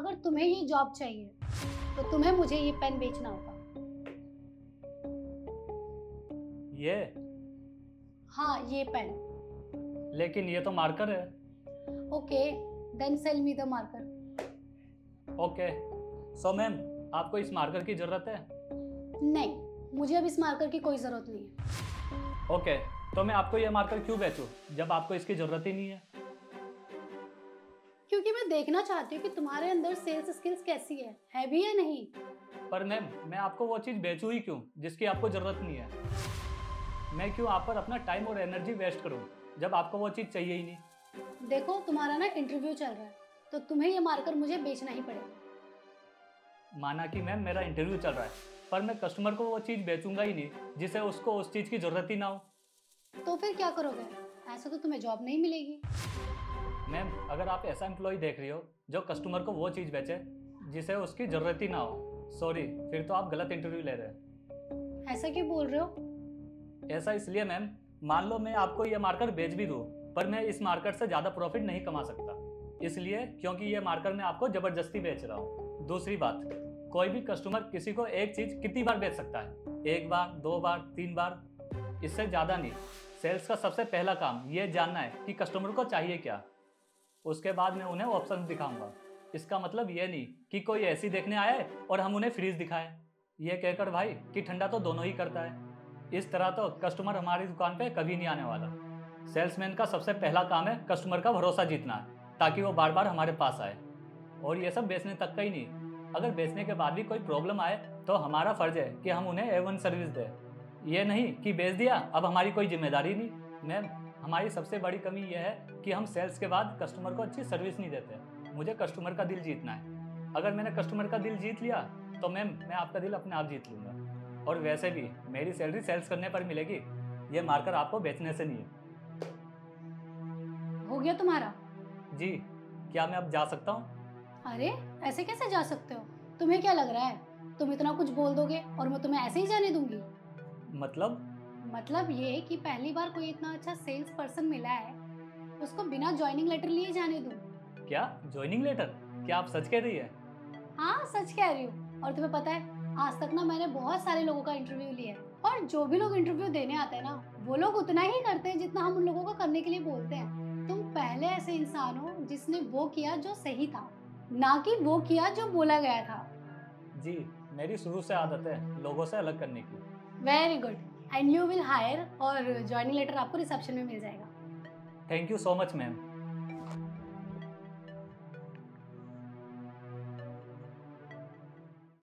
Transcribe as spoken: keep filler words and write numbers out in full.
अगर तुम्हें ही जॉब चाहिए तो तुम्हें मुझे ये पेन बेचना होगा। ये? हाँ, ये पेन। लेकिन ये तो मार्कर है। Okay, then sell me the marker. Okay, so ma'am, आपको इस मार्कर की जरूरत है? नहीं, मुझे अब इस मार्कर की कोई जरूरत नहीं है। ओके, तो मैं आपको ये मार्कर क्यों बेचूं, जब आपको इसकी जरूरत ही नहीं है? क्योंकि मैं देखना चाहती हूँ कि तुम्हारे अंदर सेल्स स्किल्स कैसी है, है भी या नहीं। पर मैम, मैं आपको वो चीज बेचूं ही क्यों, जिसकी आपको जरूरत नहीं है। मैं क्यों आप पर अपना टाइम और एनर्जी वेस्ट करूँ, जब आपको वो चीज चाहिए ही नहीं। देखो, तुम्हारा ना इंटरव्यू चल रहा है, तो तुम्हें ये मार्कर मुझे बेचना ही पड़ेगा। माना कि मैम मेरा इंटरव्यू चल रहा है, पर मैं कस्टमर को वो चीज बेचूंगा ही नहीं जिसे उसको उस चीज की जरूरत ही ना हो। तो फिर क्या करोगे? ऐसा तो तुम्हें जॉब नहीं मिलेगी। मैम, अगर आप ऐसा एम्प्लॉय देख रही हो जो कस्टमर को वो चीज बेचे जिसे उसकी जरूरत ही ना हो, सॉरी, फिर तो आप गलत इंटरव्यू ले रहे हो। ऐसा क्यों बोल रहे हो? ऐसा इसलिए मैम, मान लो मैं आपको ये मार्कर बेच भी दूँ, पर मैं इस मार्कर से ज़्यादा प्रॉफिट नहीं कमा सकता, इसलिए क्योंकि ये मार्कर मैं आपको ज़बरदस्ती बेच रहा हूँ। दूसरी बात, कोई भी कस्टमर किसी को एक चीज़ कितनी बार बेच सकता है? एक बार, दो बार, तीन बार, इससे ज़्यादा नहीं। सेल्स का सबसे पहला काम ये जानना है कि कस्टमर को चाहिए क्या, उसके बाद मैं उन्हें ऑप्शन दिखाऊँगा। इसका मतलब ये नहीं कि कोई एसी देखने आए और हम उन्हें फ्रीज दिखाएँ, ये कहकर भाई कि ठंडा तो दोनों ही करता है। इस तरह तो कस्टमर हमारी दुकान पर कभी नहीं आने वाला। सेल्समैन का सबसे पहला काम है कस्टमर का भरोसा जीतना, ताकि वो बार बार हमारे पास आए। और ये सब बेचने तक का ही नहीं, अगर बेचने के बाद भी कोई प्रॉब्लम आए तो हमारा फर्ज है कि हम उन्हें ए वन सर्विस दें। ये नहीं कि बेच दिया, अब हमारी कोई जिम्मेदारी नहीं। मैम, हमारी सबसे बड़ी कमी यह है कि हम सेल्स के बाद कस्टमर को अच्छी सर्विस नहीं देते। मुझे कस्टमर का दिल जीतना है। अगर मैंने कस्टमर का दिल जीत लिया तो मैम, मैं आपका दिल अपने आप जीत लूँगा। और वैसे भी मेरी सैलरी सेल्स करने पर मिलेगी, ये मार्कर आपको बेचने से नहीं है। हो गया तुम्हारा? जी, क्या मैं अब जा सकता हूँ? अरे, ऐसे कैसे जा सकते हो? तुम्हें क्या लग रहा है तुम इतना कुछ बोल दोगे और मैं तुम्हें ऐसे ही जाने दूंगी? मतलब मतलब ये कि पहली बार कोई इतना अच्छा सेल्स पर्सन मिला है, उसको बिना ज्वाइनिंग लेटर लिए जाने दूं? क्या ज्वाइनिंग लेटर? क्या आप सच कह रही है? हाँ, सच कह रही हूँ। और तुम्हें पता है, आज तक ना मैंने बहुत सारे लोगों का इंटरव्यू लिया है, और जो भी लोग इंटरव्यू देने आते हैं ना, वो लोग उतना ही करते हैं जितना हम उन लोगों को करने के लिए बोलते हैं। तुम पहले ऐसे इंसान हो जिसने वो किया जो सही था, ना कि वो किया जो बोला गया था। जी, मेरी शुरू से आदत है लोगों से अलग करने की। Very good, and you will hire, और ज्वाइनिंग लेटर आपको रिसेप्शन में मिल जाएगा। Thank you so much ma'am.